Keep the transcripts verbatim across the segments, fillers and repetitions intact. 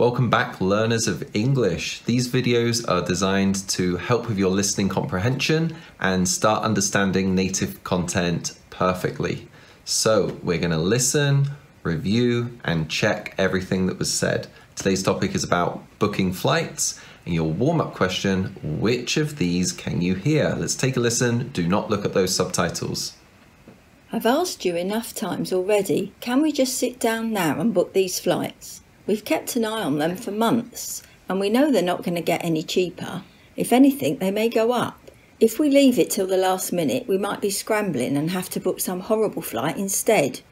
Welcome back, learners of English. These videos are designed to help with your listening comprehension and start understanding native content perfectly. So we're going to listen, review, and check everything that was said. Today's topic is about booking flights and your warm-up question, which of these can you hear? Let's take a listen. Do not look at those subtitles. I've asked you enough times already. Can we just sit down now and book these flights? We've kept an eye on them for months, and we know they're not going to get any cheaper. If anything, they may go up. If we leave it till the last minute, we might be scrambling and have to book some horrible flight instead.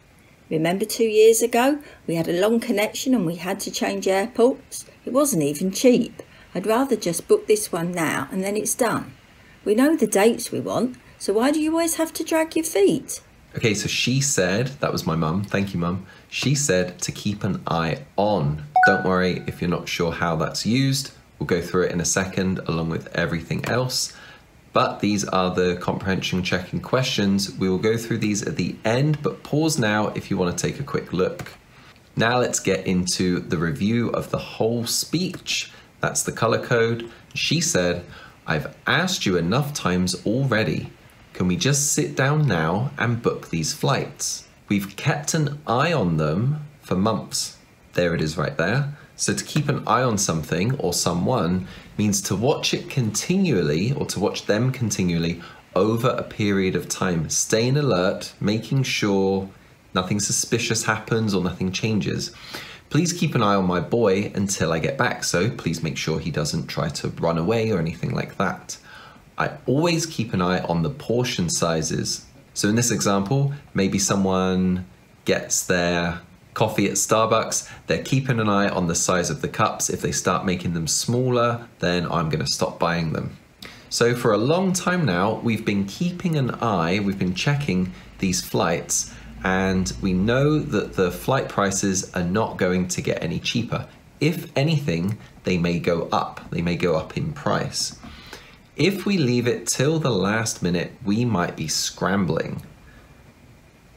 Remember two years ago, we had a long connection and we had to change airports? It wasn't even cheap. I'd rather just book this one now and then it's done. We know the dates we want, so why do you always have to drag your feet? Okay, so she said, that was my mum, thank you mum, she said to keep an eye on. Don't worry if you're not sure how that's used, we'll go through it in a second along with everything else. But these are the comprehension checking questions. We will go through these at the end, but pause now if you want to take a quick look. Now let's get into the review of the whole speech. That's the color code. She said, I've asked you enough times already. Can we just sit down now and book these flights? We've kept an eye on them for months. There it is right there. So to keep an eye on something or someone means to watch it continually or to watch them continually over a period of time, staying alert, making sure nothing suspicious happens or nothing changes. Please keep an eye on my boy until I get back. So please make sure he doesn't try to run away or anything like that. I always keep an eye on the portion sizes. So in this example, maybe someone gets their coffee at Starbucks, they're keeping an eye on the size of the cups. If they start making them smaller, then I'm gonna stop buying them. So for a long time now, we've been keeping an eye, we've been checking these flights, and we know that the flight prices are not going to get any cheaper. If anything, they may go up, they may go up in price. If we leave it till the last minute, we might be scrambling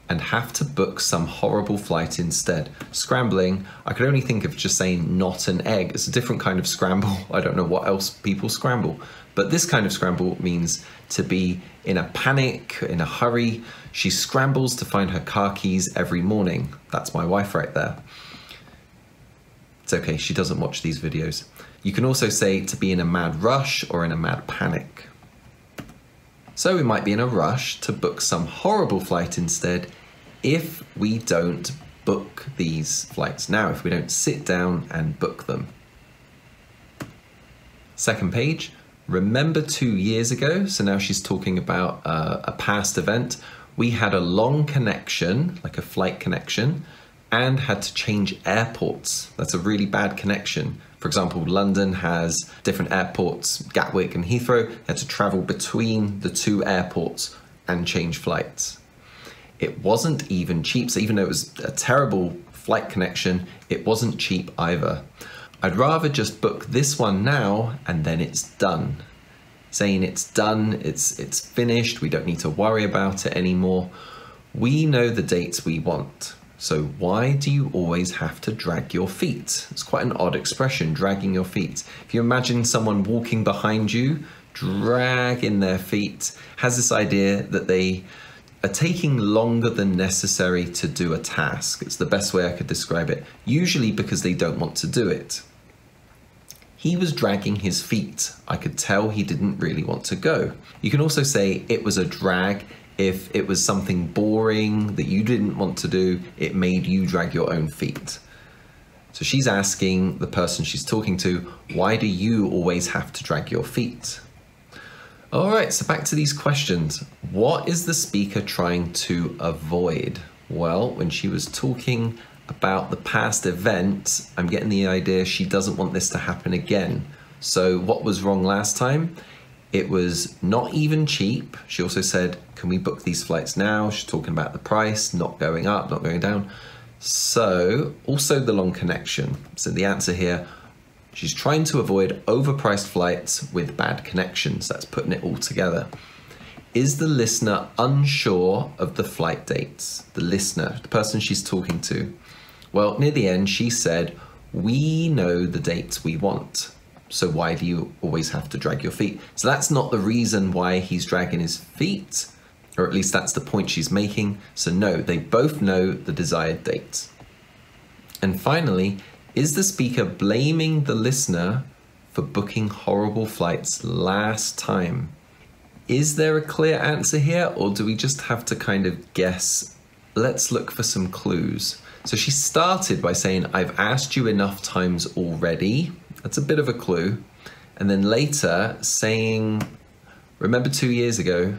and have to book some horrible flight instead. Scrambling, I could only think of just saying not an egg. It's a different kind of scramble. I don't know what else people scramble, but this kind of scramble means to be in a panic, in a hurry. She scrambles to find her car keys every morning. That's my wife right there. It's okay, she doesn't watch these videos. You can also say to be in a mad rush or in a mad panic. So we might be in a rush to book some horrible flight instead if we don't book these flights now, if we don't sit down and book them. Second page, remember two years ago, so now she's talking about uh, a past event. We had a long connection, like a flight connection, and had to change airports. That's a really bad connection. For example, London has different airports, Gatwick and Heathrow. They had to travel between the two airports and change flights. It wasn't even cheap, so even though it was a terrible flight connection, it wasn't cheap either. I'd rather just book this one now and then it's done. Saying it's done, it's, it's finished, we don't need to worry about it anymore. We know the dates we want. So why do you always have to drag your feet? It's quite an odd expression, dragging your feet. If you imagine someone walking behind you, dragging their feet, has this idea that they are taking longer than necessary to do a task. It's the best way I could describe it, usually because they don't want to do it. He was dragging his feet. I could tell he didn't really want to go. You can also say it was a drag. If it was something boring that you didn't want to do, it made you drag your own feet. So she's asking the person she's talking to, why do you always have to drag your feet? All right, so back to these questions. What is the speaker trying to avoid? Well, when she was talking about the past event, I'm getting the idea she doesn't want this to happen again. So what was wrong last time? It was not even cheap. She also said, can we book these flights now? She's talking about the price, not going up, not going down. So also the long connection. So the answer here, she's trying to avoid overpriced flights with bad connections. That's putting it all together. Is the listener unsure of the flight dates? The listener, the person she's talking to. Well, near the end, she said, we know the dates we want. So why do you always have to drag your feet? So that's not the reason why he's dragging his feet, or at least that's the point she's making. So no, they both know the desired date. And finally, is the speaker blaming the listener for booking horrible flights last time? Is there a clear answer here, or do we just have to kind of guess? Let's look for some clues. So she started by saying, I've asked you enough times already. That's a bit of a clue. And then later saying, remember two years ago,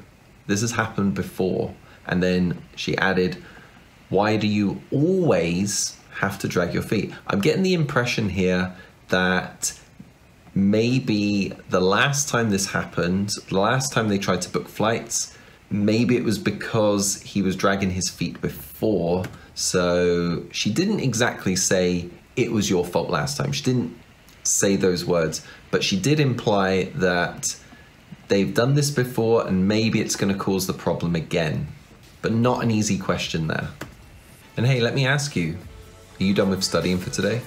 this has happened before. And then she added, why do you always have to drag your feet? I'm getting the impression here that maybe the last time this happened, the last time they tried to book flights, maybe it was because he was dragging his feet before. So she didn't exactly say it was your fault last time. She didn't say those words, but she did imply that they've done this before and maybe it's going to cause the problem again. But not an easy question there. And hey, let me ask you, are you done with studying for today?